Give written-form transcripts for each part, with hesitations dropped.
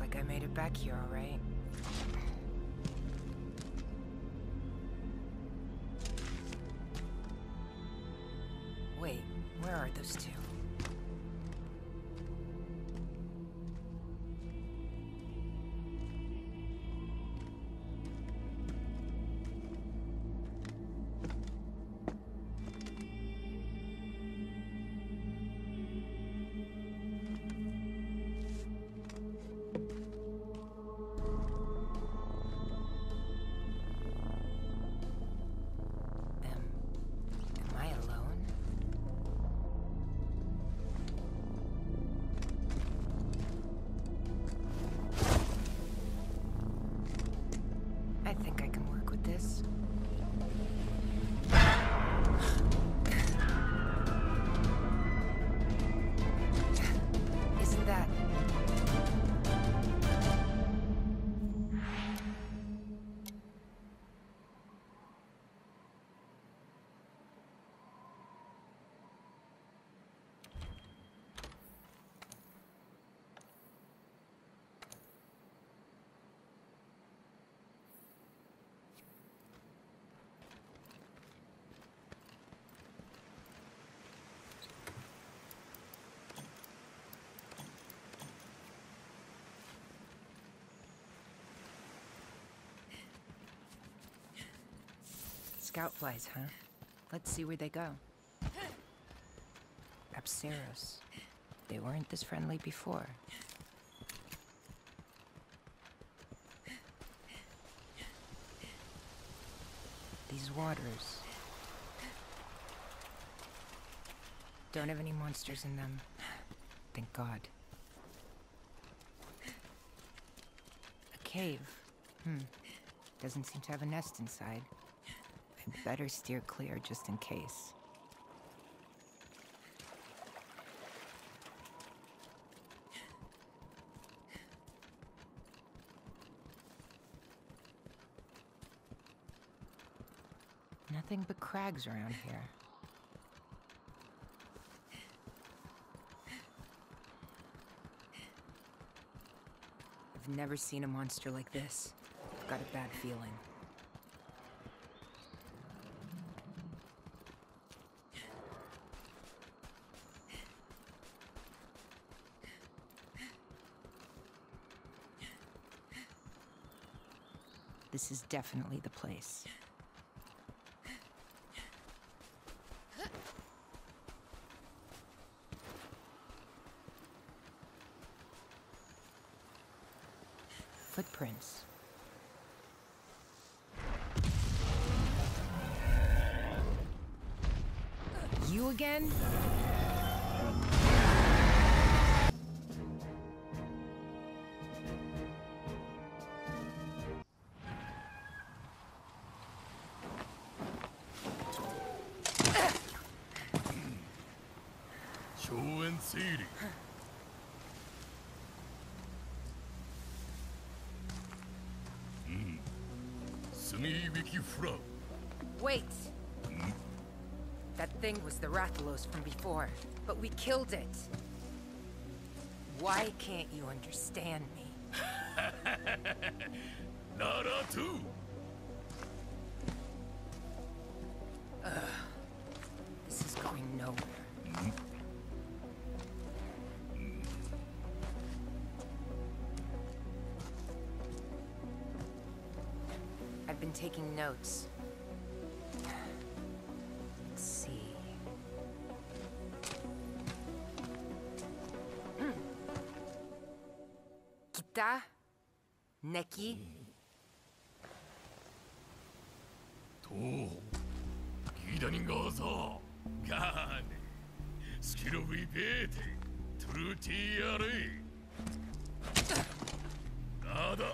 Looks like I made it back here all right. Wait, where are those two? Scout flies, huh? Let's see where they go. Apceros. They weren't this friendly before. These waters. Don't have any monsters in them. Thank God. A cave. Doesn't seem to have a nest inside. Better steer clear just in case. Nothing but crags around here. I've never seen a monster like this. I've got a bad feeling. This is definitely the place. Footprints. You again? Wait. That thing was the Rathalos from before, but we killed it. Why can't you understand me? Nara too. This is going nowhere. I've been taking notes. Let's see. Kita, neki, to, kita ni gaza, gane, skill we bet, true tiare, nada.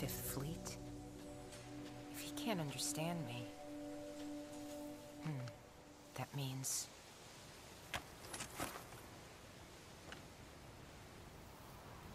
Fifth Fleet? If he can't understand me... that means...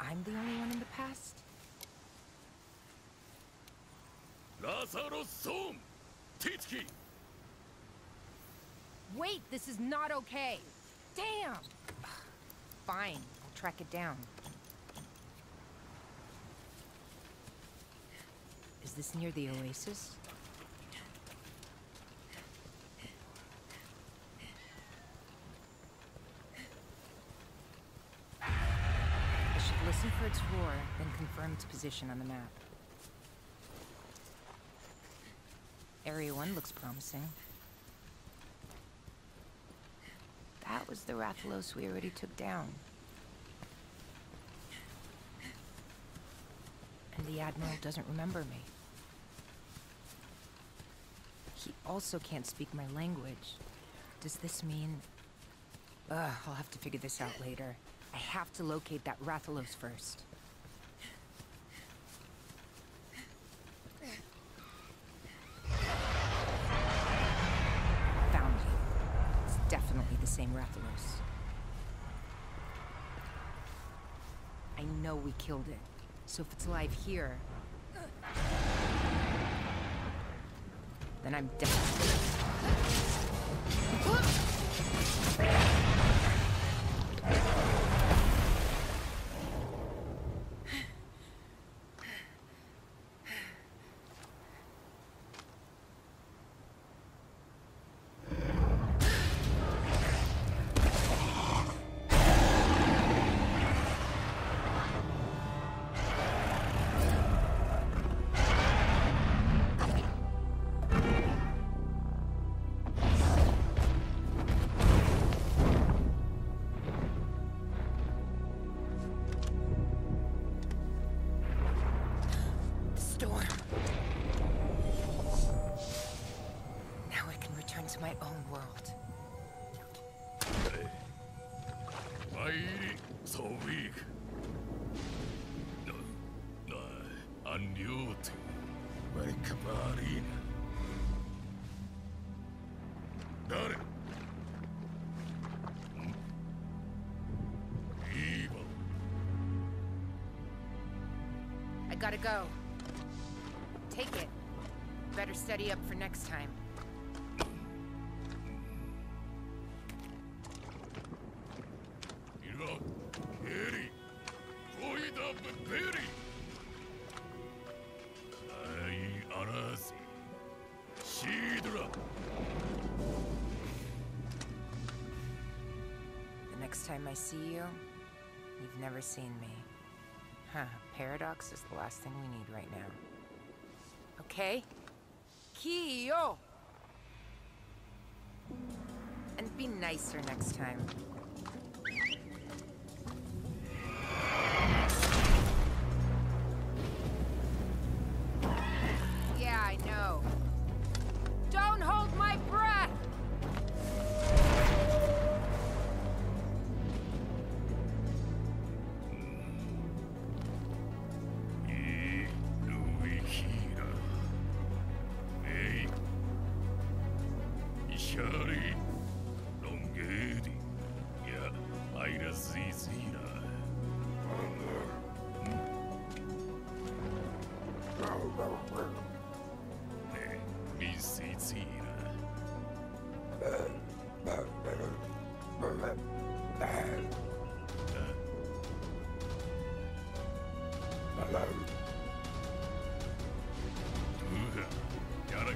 I'm the only one in the past? Rathalos Son! Titsuki! Wait, this is not okay! Damn! Fine, I'll track it down. Is this near the oasis? I should listen for its roar, then confirm its position on the map. Area 1 looks promising. That was the Rathalos we already took down. And the Admiral doesn't remember me. He also can't speak my language. Does this mean... Ugh, I'll have to figure this out later. I have to locate that Rathalos first. Found you. It's definitely the same Rathalos. I know we killed it. So if it's alive here... then I'm dead. My own world. Why so weak? No, and you too. Welcome in. Dare? Evil. I gotta go. Take it. Better study up for next time. The next time I see you, you've never seen me. Huh, paradox is the last thing we need right now. Okay? Kiyo! And be nicer next time. Gotta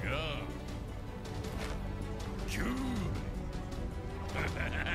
go.